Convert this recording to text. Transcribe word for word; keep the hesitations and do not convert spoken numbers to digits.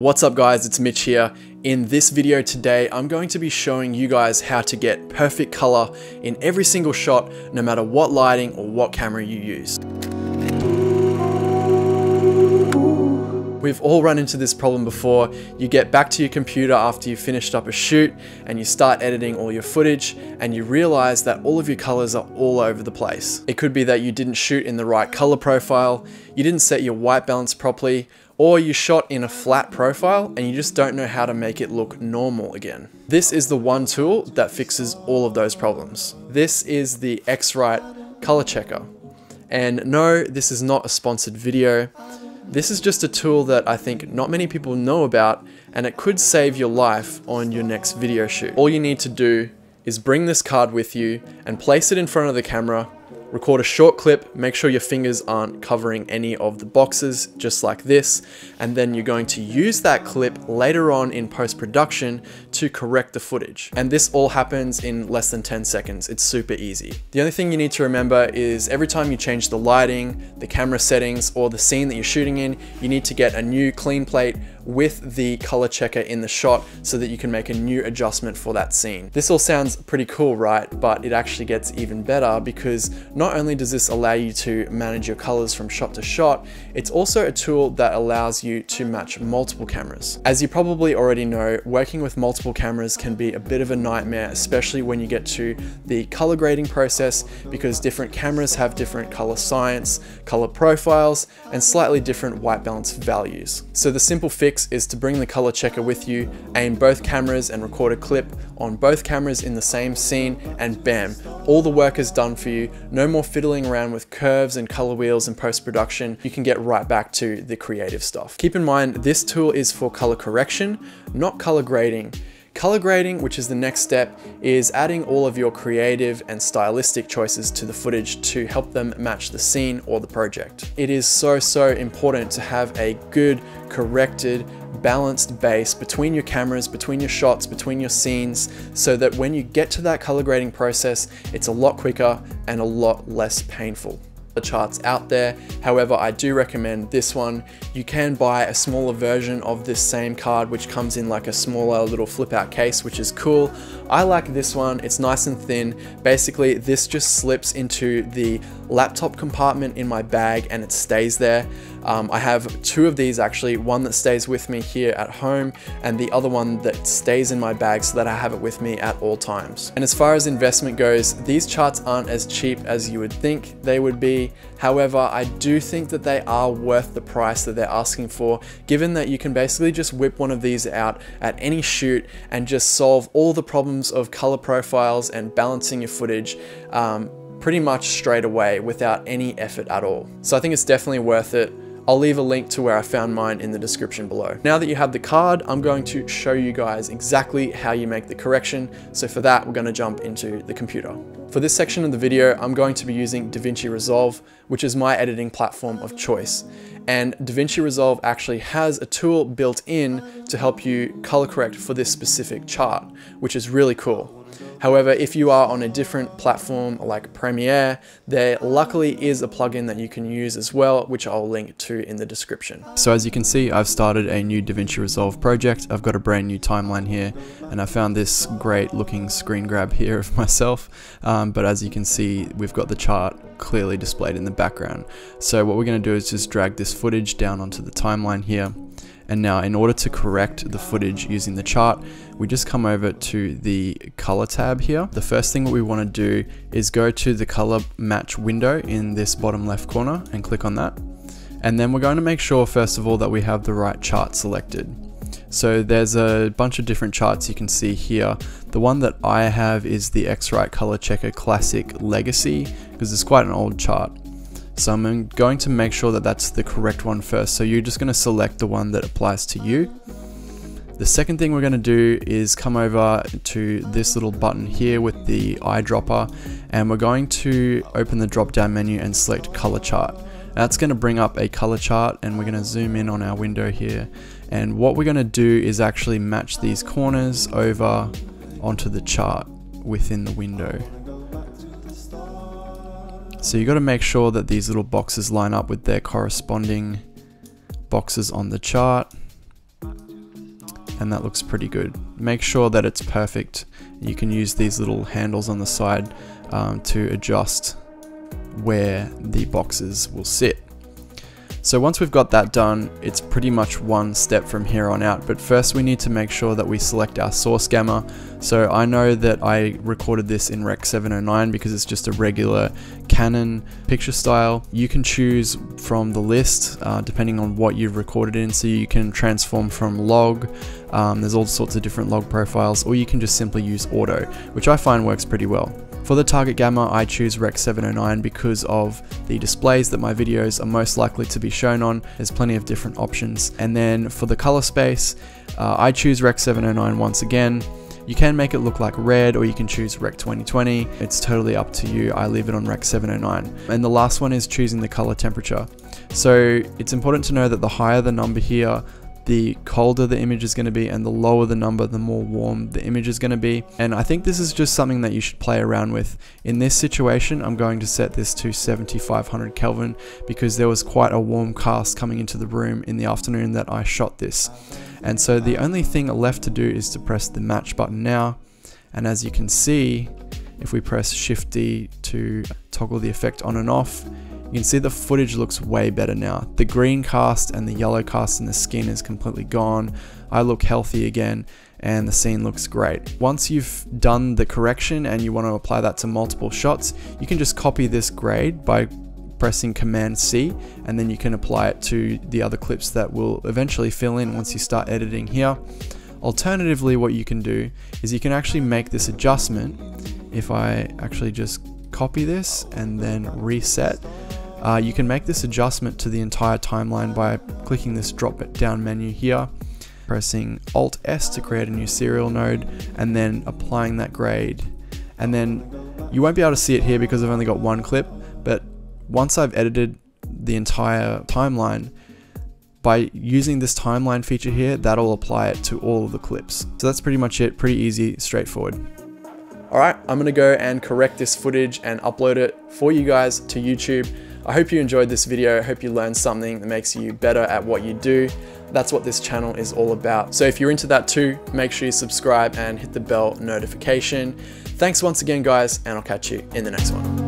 What's up guys, it's Mitch here. In this video today, I'm going to be showing you guys how to get perfect color in every single shot, no matter what lighting or what camera you use. We've all run into this problem before. You get back to your computer after you've finished up a shoot and you start editing all your footage and you realize that all of your colors are all over the place. It could be that you didn't shoot in the right color profile, you didn't set your white balance properly, or you shot in a flat profile and you just don't know how to make it look normal again. This is the one tool that fixes all of those problems. This is the X-Rite color checker. And no, this is not a sponsored video. This is just a tool that I think not many people know about, and it could save your life on your next video shoot. All you need to do is bring this card with you and place it in front of the camera, record a short clip, make sure your fingers aren't covering any of the boxes, just like this, and then you're going to use that clip later on in post-production to correct the footage. And this all happens in less than ten seconds. It's super easy. The only thing you need to remember is every time you change the lighting, the camera settings, or the scene that you're shooting in, you need to get a new clean plate with the color checker in the shot so that you can make a new adjustment for that scene. This all sounds pretty cool, right? But it actually gets even better because not only does this allow you to manage your colors from shot to shot, it's also a tool that allows you to match multiple cameras. As you probably already know, working with multiple cameras can be a bit of a nightmare, especially when you get to the color grading process, because different cameras have different color science, color profiles, and slightly different white balance values. So the simple fix is to bring the color checker with you, aim both cameras and record a clip on both cameras in the same scene, and bam, all the work is done for you. No more fiddling around with curves and color wheels in post-production. You can get right back to the creative stuff. Keep in mind, this tool is for color correction, not color grading. Color grading, which is the next step, is adding all of your creative and stylistic choices to the footage to help them match the scene or the project. It is so, so important to have a good, corrected, balanced base between your cameras, between your shots, between your scenes, so that when you get to that color grading process, it's a lot quicker and a lot less painful. Charts out there. However, I do recommend this one. You can buy a smaller version of this same card, which comes in like a smaller little flip out case, which is cool. I like this one. It's nice and thin. Basically, this just slips into the laptop compartment in my bag and it stays there. Um, I have two of these actually, one that stays with me here at home and the other one that stays in my bag so that I have it with me at all times. And as far as investment goes, these charts aren't as cheap as you would think they would be. However, I do think that they are worth the price that they're asking for, given that you can basically just whip one of these out at any shoot and just solve all the problems of color profiles and balancing your footage um, pretty much straight away without any effort at all. So I think it's definitely worth it. I'll leave a link to where I found mine in the description below. Now that you have the card, I'm going to show you guys exactly how you make the correction. So for that, we're going to jump into the computer. For this section of the video, I'm going to be using DaVinci Resolve, which is my editing platform of choice. And DaVinci Resolve actually has a tool built in to help you color correct for this specific chart, which is really cool. However, if you are on a different platform like Premiere, there luckily is a plugin that you can use as well, which I'll link to in the description. So as you can see, I've started a new DaVinci Resolve project. I've got a brand new timeline here, and I found this great looking screen grab here of myself. Um, but as you can see, we've got the chart clearly displayed in the background. So what we're going to do is just drag this footage down onto the timeline here. And now in order to correct the footage using the chart, we just come over to the color tab here. The first thing what we want to do is go to the color match window in this bottom left corner and click on that. And then we're going to make sure first of all that we have the right chart selected. So there's a bunch of different charts you can see here. The one that I have is the X-Rite Color Checker Classic Legacy, because it's quite an old chart. So I'm going to make sure that that's the correct one first. So you're just going to select the one that applies to you. The second thing we're going to do is come over to this little button here with the eyedropper, and we're going to open the drop down menu and select color chart. That's going to bring up a color chart, and we're going to zoom in on our window here. And what we're going to do is actually match these corners over onto the chart within the window. So you got to make sure that these little boxes line up with their corresponding boxes on the chart. and that looks pretty good. Make sure that it's perfect. You can use these little handles on the side um, to adjust where the boxes will sit. So once we've got that done, it's pretty much one step from here on out, but first we need to make sure that we select our source gamma. So I know that I recorded this in Rec seven oh nine because it's just a regular Canon picture style. You can choose from the list uh, depending on what you've recorded in, so you can transform from log, um, there's all sorts of different log profiles, or you can just simply use auto, which I find works pretty well. For the target gamma, I choose Rec seven oh nine because of the displays that my videos are most likely to be shown on. There's plenty of different options. And then for the color space, uh, I choose Rec seven oh nine once again. You can make it look like red, or you can choose Rec twenty twenty. It's totally up to you. I leave it on Rec seven oh nine. And the last one is choosing the color temperature. So it's important to know that the higher the number here, the colder the image is going to be, and the lower the number, the more warm the image is going to be. And I think this is just something that you should play around with. In this situation, I'm going to set this to seventy-five hundred Kelvin because there was quite a warm cast coming into the room in the afternoon that I shot this. And so the only thing left to do is to press the match button now. And as you can see, if we press Shift D to toggle the effect on and off, you can see the footage looks way better now. The green cast and the yellow cast in the skin is completely gone. I look healthy again and the scene looks great. Once you've done the correction and you want to apply that to multiple shots, you can just copy this grade by pressing Command C, and then you can apply it to the other clips that will eventually fill in once you start editing here. Alternatively, what you can do is you can actually make this adjustment. If I actually just copy this and then reset, Uh, you can make this adjustment to the entire timeline by clicking this drop it down menu here, pressing Alt S to create a new serial node, and then applying that grade. And then you won't be able to see it here because I've only got one clip, but once I've edited the entire timeline, by using this timeline feature here, that'll apply it to all of the clips. So that's pretty much it, pretty easy, straightforward. All right, I'm gonna go and correct this footage and upload it for you guys to YouTube. I hope you enjoyed this video. I hope you learned something that makes you better at what you do. That's what this channel is all about. So if you're into that too, make sure you subscribe and hit the bell notification. Thanks once again, guys, and I'll catch you in the next one.